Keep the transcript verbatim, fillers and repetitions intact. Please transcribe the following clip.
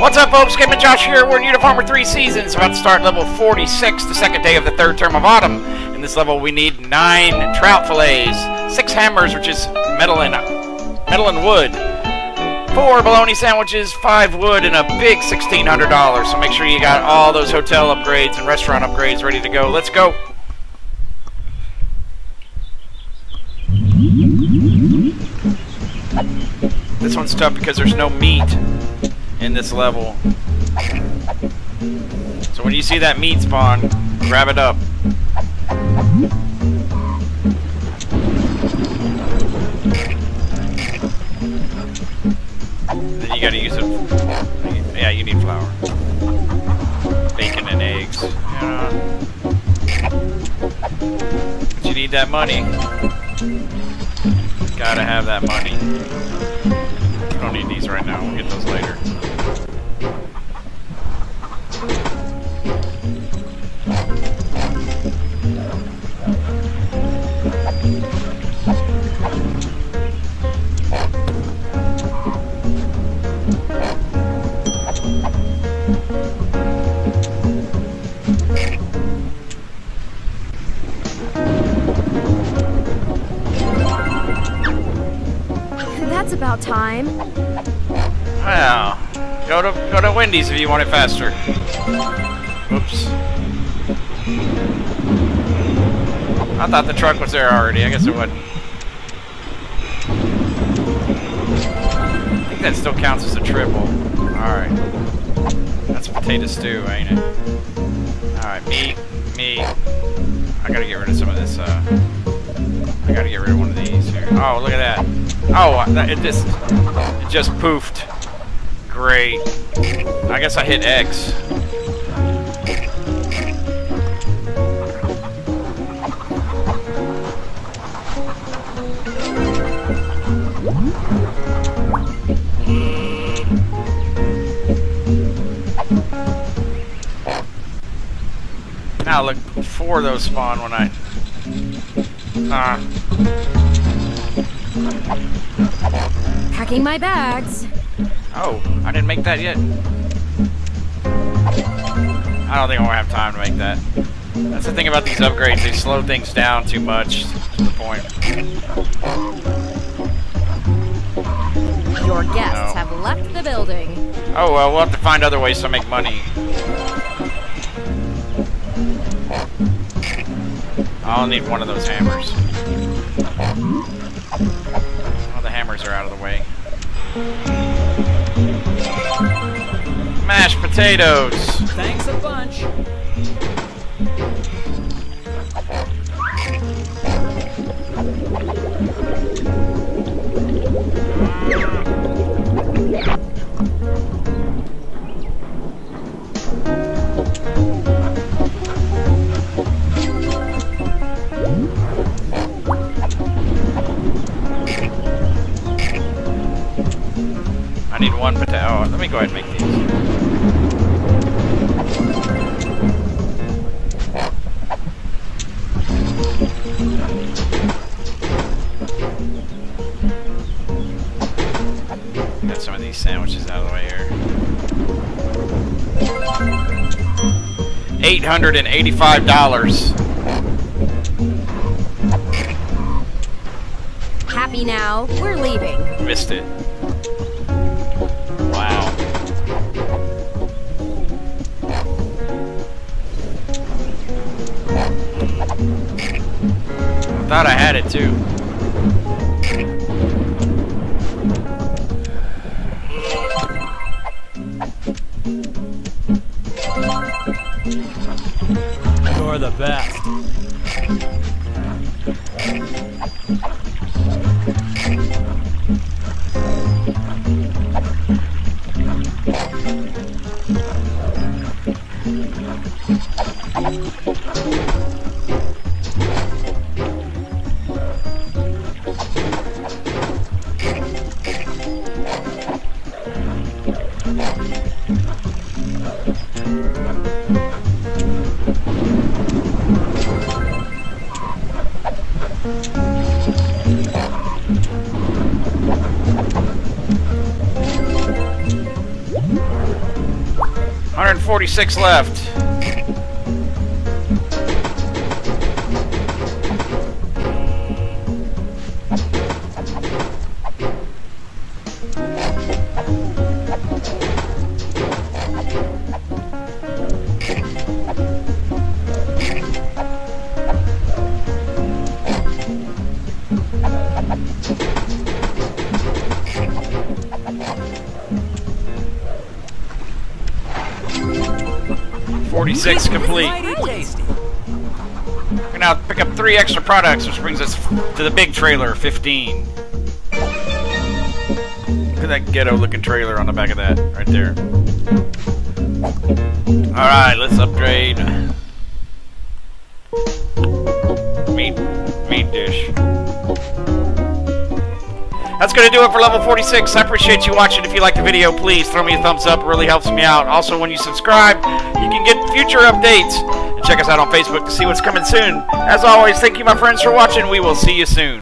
What's up, folks? Skip and Josh here. We're in Uniformer three Seasons, about to start level forty-six, the second day of the third term of autumn. In this level, we need nine trout fillets, six hammers, which is metal and, metal and wood, four bologna sandwiches, five wood, and a big sixteen hundred dollars. So make sure you got all those hotel upgrades and restaurant upgrades ready to go. Let's go. This one's tough because there's no meat in this level. So when you see that meat spawn, grab it up. Then you gotta use it. Yeah, you need flour. Bacon and eggs. Yeah. But you need that money. Gotta have that money. We don't need these right now, we'll get those later. That's about time. Well, go to go to Wendy's if you want it faster. Oops. I thought the truck was there already. I guess it wasn't. I think that still counts as a triple. Alright. That's potato stew, ain't it? Alright, me, me. I gotta get rid of some of this, uh... I gotta get rid of one of these here. Oh, look at that. Oh, it just, it just poofed. Great. I guess I hit X. Now look, four of those spawn when I... Ah. Packing my bags. Oh, I didn't make that yet. I don't think I'm gonna have time to make that. That's the thing about these upgrades, they slow things down too much to the point. Your guests no. have left the building. Oh, well, we'll have to find other ways to make money. I'll need one of those hammers. Well, the hammers are out of the way. Mashed potatoes! Thanks a bunch! I need one potato. Oh, let me go ahead and make these. Got some of these sandwiches out of the way here. Eight hundred and eighty-five dollars. Happy now. We're leaving. Missed it. I thought I had it too. You're the best. Thank you. one forty-six left. forty-six complete. We can now pick up three extra products, which brings us to the big trailer, fifteen. Look at that ghetto-looking trailer on the back of that, right there. Alright, let's upgrade. Meat, meat dish. That's going to do it for level forty-six. I appreciate you watching. If you like the video, please throw me a thumbs up. It really helps me out. Also, when you subscribe, you can get future updates. And check us out on Facebook to see what's coming soon. As always, thank you, my friends, for watching. We will see you soon.